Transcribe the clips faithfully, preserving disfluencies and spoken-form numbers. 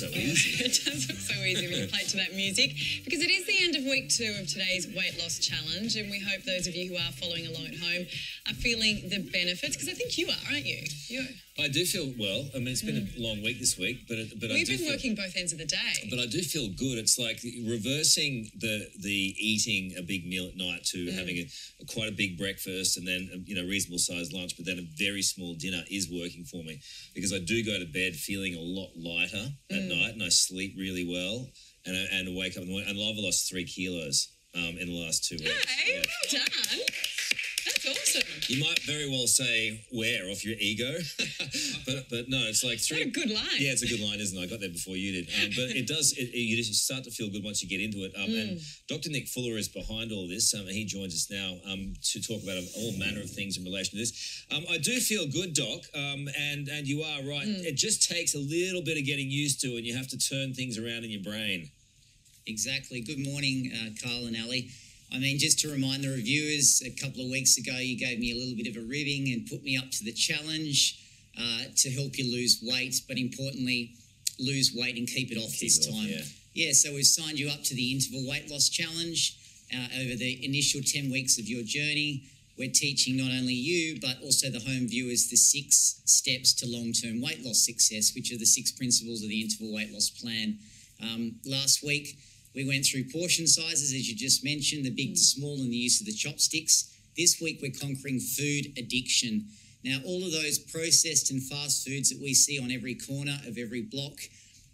so easy. It does look so easy when you play to that music, because it is the end of week two of today's weight loss challenge, and we hope those of you who are following along at home are feeling the benefits, because I think you are, aren't you? You're... I do feel well. I mean, it's been mm. a long week this week, but but we've I do been feel, working both ends of the day. But I do feel good. It's like reversing the the eating a big meal at night to mm. having a, a quite a big breakfast and then a, you know reasonable sized lunch, but then a very small dinner is working for me, because I do go to bed feeling a lot lighter mm. at night, and I sleep really well, and I, and I wake up in the morning. And I've lost three kilos um, in the last two weeks. Hey, yeah. Well done. That's awesome. You might very well say, wear off your ego. but but no, it's like... three. What a good line. Yeah, it's a good line, isn't it? I got there before you did. Um, but it does, it, you just start to feel good once you get into it. Um, mm. And Doctor Nick Fuller is behind all this. Um, and he joins us now um, to talk about all manner of things in relation to this. Um, I do feel good, Doc, um, and, and you are right. Mm. It just takes a little bit of getting used to, and you have to turn things around in your brain. Exactly. Good morning, uh, Carl and Ali. I mean, just to remind the reviewers, a couple of weeks ago, you gave me a little bit of a ribbing and put me up to the challenge uh, to help you lose weight, but importantly, lose weight and keep it off keep this it time. Off, yeah. yeah, so we've signed you up to the Interval Weight Loss Challenge uh, over the initial ten weeks of your journey. We're teaching not only you, but also the home viewers the six steps to long-term weight loss success, which are the six principles of the Interval Weight Loss Plan. Um, last week, we went through portion sizes, as you just mentioned, the big to small and the use of the chopsticks. This week, we're conquering food addiction. Now, all of those processed and fast foods that we see on every corner of every block,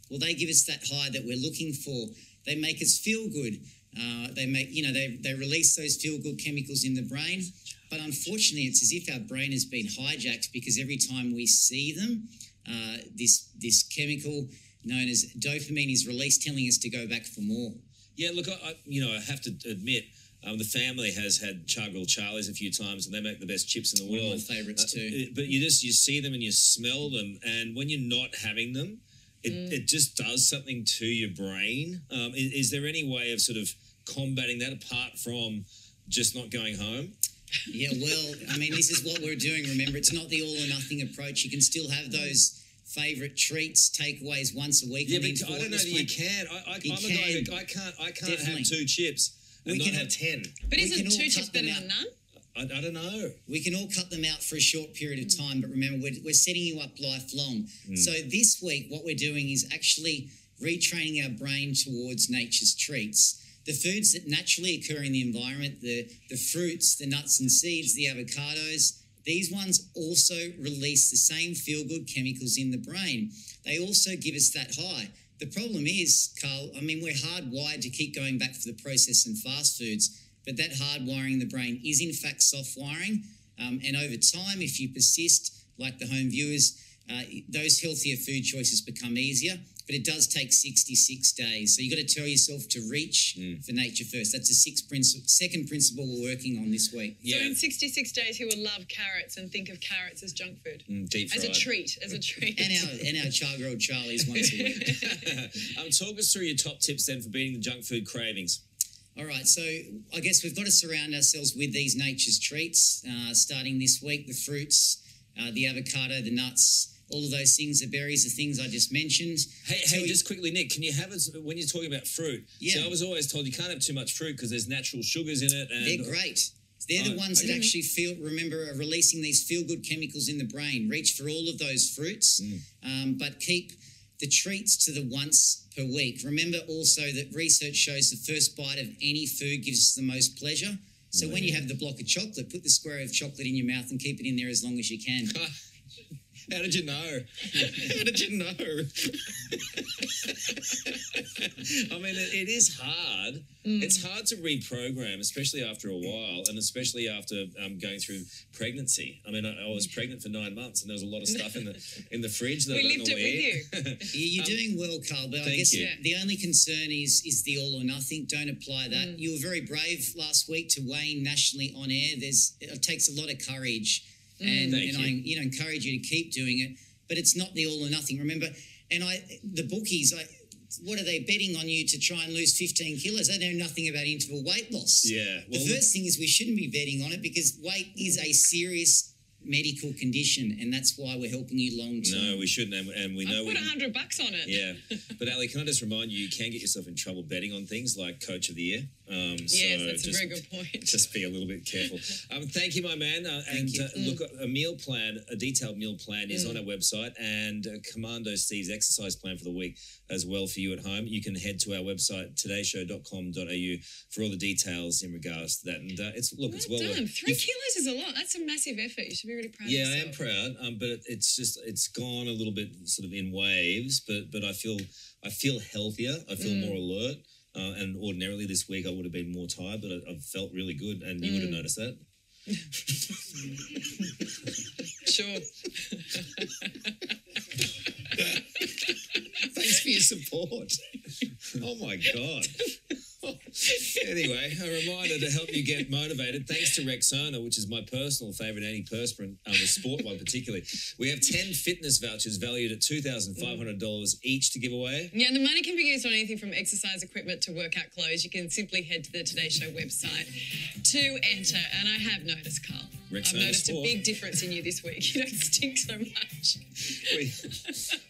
well, they give us that high that we're looking for. They make us feel good. Uh, they make, you know, they, they release those feel-good chemicals in the brain. But unfortunately, it's as if our brain has been hijacked, because every time we see them, uh, this, this chemical... known as dopamine is released, telling us to go back for more. Yeah, look, I, I you know, I have to admit, um, the family has had Charcoal Charlie's a few times, and they make the best chips in the world. One of my favourites uh, too. But you just you see them and you smell them, and when you're not having them, it mm. it just does something to your brain. Um, is, is there any way of sort of combating that apart from just not going home? Yeah, well, I mean, this is what we're doing. Remember, it's not the all or nothing approach. You can still have those favourite treats, takeaways once a week. Yeah, but I don't know that you can. I, I, you I'm can. a guy who I can't, I can't Definitely. have two chips and we not can have, have ten. But we isn't two chips better than none? I, I don't know. We can all cut them out for a short period of time, but remember, we're, we're setting you up lifelong. Mm. So this week, what we're doing is actually retraining our brain towards nature's treats. The foods that naturally occur in the environment, the, the fruits, the nuts and seeds, the avocados, these ones also release the same feel-good chemicals in the brain. They also give us that high. The problem is, Carl, I mean, we're hardwired to keep going back for the processed and fast foods, but that hardwiring in the brain is in fact soft wiring. Um, and over time, if you persist, like the home viewers, uh, those healthier food choices become easier, but it does take sixty-six days. So you've got to tell yourself to reach mm. for nature first. That's the sixth principle, second principle we're working on this week. Yeah. So in sixty-six days, who will love carrots and think of carrots as junk food? Mm, deep fried. As a treat, as a treat. And our, and our Charcoal Charlie's once a week. um, talk us through your top tips then for beating the junk food cravings. All right, so I guess we've got to surround ourselves with these nature's treats, uh, starting this week, the fruits, uh, the avocado, the nuts, all of those things, the berries, the things I just mentioned. Hey, so hey we... just quickly, Nick, can you have us, when you're talking about fruit, yeah. So I was always told you can't have too much fruit because there's natural sugars in it. And... they're great. They're oh, the ones okay. that actually feel, remember, are releasing these feel-good chemicals in the brain. Reach for all of those fruits, mm. um, but keep the treats to the once per week. Remember also that research shows the first bite of any food gives us the most pleasure. So mm. when you have the block of chocolate, put the square of chocolate in your mouth and keep it in there as long as you can. How did you know? How did you know? I mean, it, it is hard. Mm. It's hard to reprogram, especially after a while, and especially after um, going through pregnancy. I mean, I, I was pregnant for nine months, and there was a lot of stuff in the in the fridge that we I don't lived know it where. With you. You're um, doing well, Carl. But I guess you. the only concern is is the all or nothing. Don't apply that. Mm. You were very brave last week to weigh nationally on air. There's it takes a lot of courage. And, and I you know, encourage you to keep doing it, but it's not the all or nothing. Remember, and I the bookies, I, what are they betting on you to try and lose fifteen kilos? They know nothing about interval weight loss. Yeah. Well, the first thing is we shouldn't be betting on it because weight is a serious medical condition, and that's why we're helping you long term. No, we shouldn't, and, and we know. I put a hundred bucks on it. Yeah, but Ali, can I just remind you, you can get yourself in trouble betting on things like Coach of the Year. Um, yes, so that's just, a very good point. Just be a little bit careful. Um, thank you, my man. Uh, and uh, mm. look, a meal plan, a detailed meal plan, is mm. on our website, and uh, Commando Steve's exercise plan for the week as well for you at home. You can head to our website today show dot com dot a u for all the details in regards to that. And uh, it's look, well it's well done. Worth. Three kilos is a lot. That's a massive effort. You should be really proud. Yeah, of yourself. I am proud. Um, but it, it's just it's gone a little bit sort of in waves. But but I feel I feel healthier. I feel mm. more alert. Uh, and ordinarily this week I would have been more tired, but I, I felt really good, and you mm. would have noticed that. Sure. Thanks for your support. Oh my God. Anyway, a reminder to help you get motivated. Thanks to Rexona, which is my personal favourite antiperspirant, um, the sport one particularly. We have ten fitness vouchers valued at two thousand five hundred dollars each to give away. Yeah, and the money can be used on anything from exercise equipment to workout clothes. You can simply head to the Today Show website to enter. And I have noticed, Carl, Rexona I've noticed sport. a big difference in you this week. You don't stink so much. We,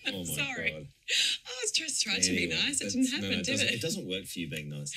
oh, my Sorry. God. I was just trying yeah, to be anyway, nice. It didn't happen, no, no, it did it? It doesn't work for you being nice.